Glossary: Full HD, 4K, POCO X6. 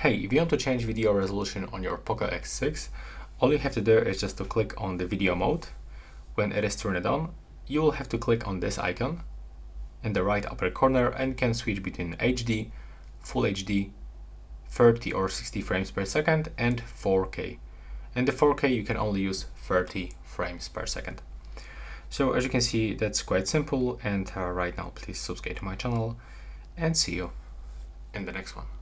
Hey, if you want to change video resolution on your POCO X6, all you have to do is just to click on the video mode. When it is turned on, you will have to click on this icon in the right upper corner and can switch between HD, Full HD, 30 or 60 frames per second and 4K. In the 4K you can only use 30 frames per second. So as you can see, that's quite simple, and right now please subscribe to my channel and see you in the next one.